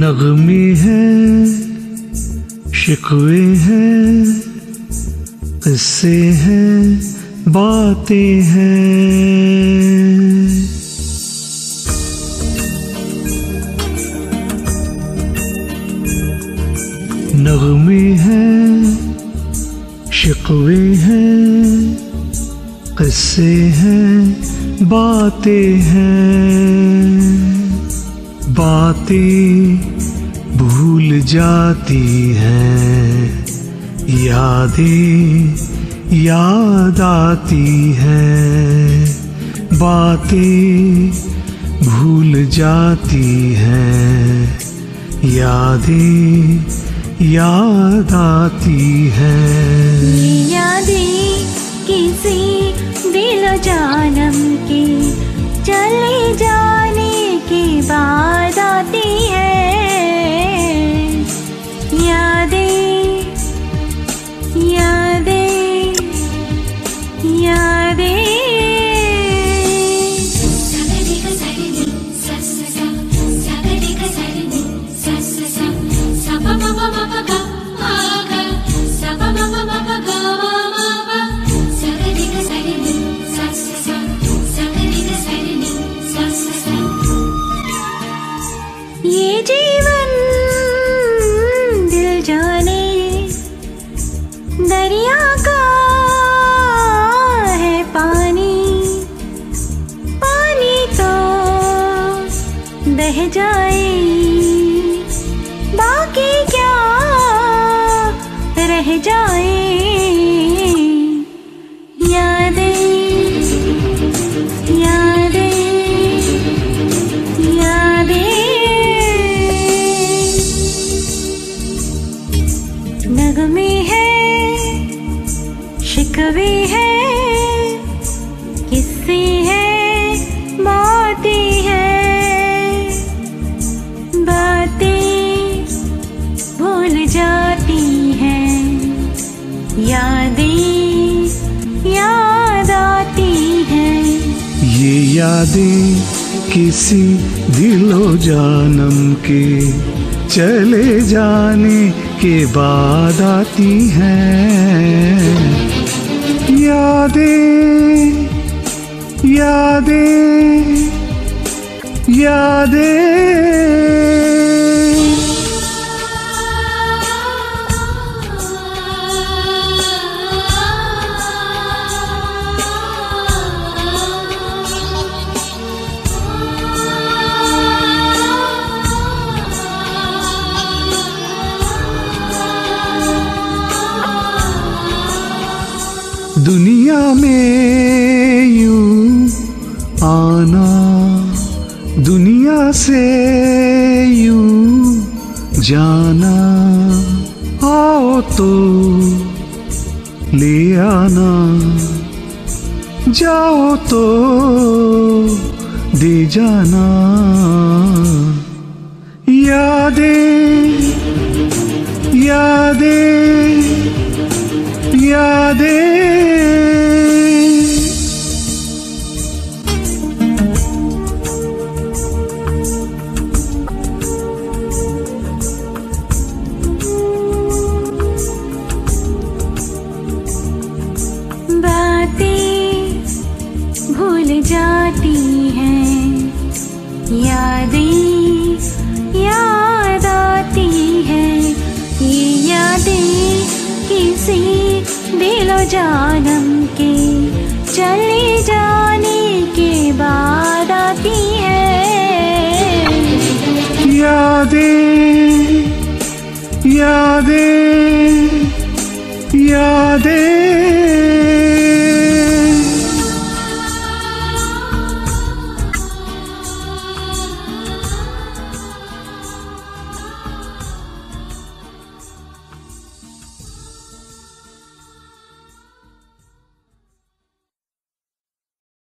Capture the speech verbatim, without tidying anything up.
नगमे हैं, शिकवे हैं, किस्से हैं, बातें हैं। नगमे हैं, शिकवे हैं, किस्से हैं, बातें हैं। बातें भूल जाती हैं, यादें याद आती हैं। बातें भूल जाती हैं, यादें याद आती हैं। यादें किसी दिलो जानम के चले जाने के बाद आती है। यादें यादें यादें। ये जीवन दिल जाने दरिया का है पानी, पानी तो बह जाए, बाकी क्या रह जाए। नगमे हैं, शिकवे हैं, किस्से हैं, बातें हैं। बातें भूल जाती हैं, यादें याद आती हैं। ये यादें किसी दिलो जानम के चले जाने के बाद आती हैं। यादें यादें यादें। दुनिया में यूं आना, दुनिया से यूं जाना, आओ तो ले आना, जाओ तो दे जाना। यादें यादें यादें। भूल जाती हैं, यादें याद आती हैं। ये यादें किसी दिलो जानम के चले जाने के बाद आती हैं। यादें यादें।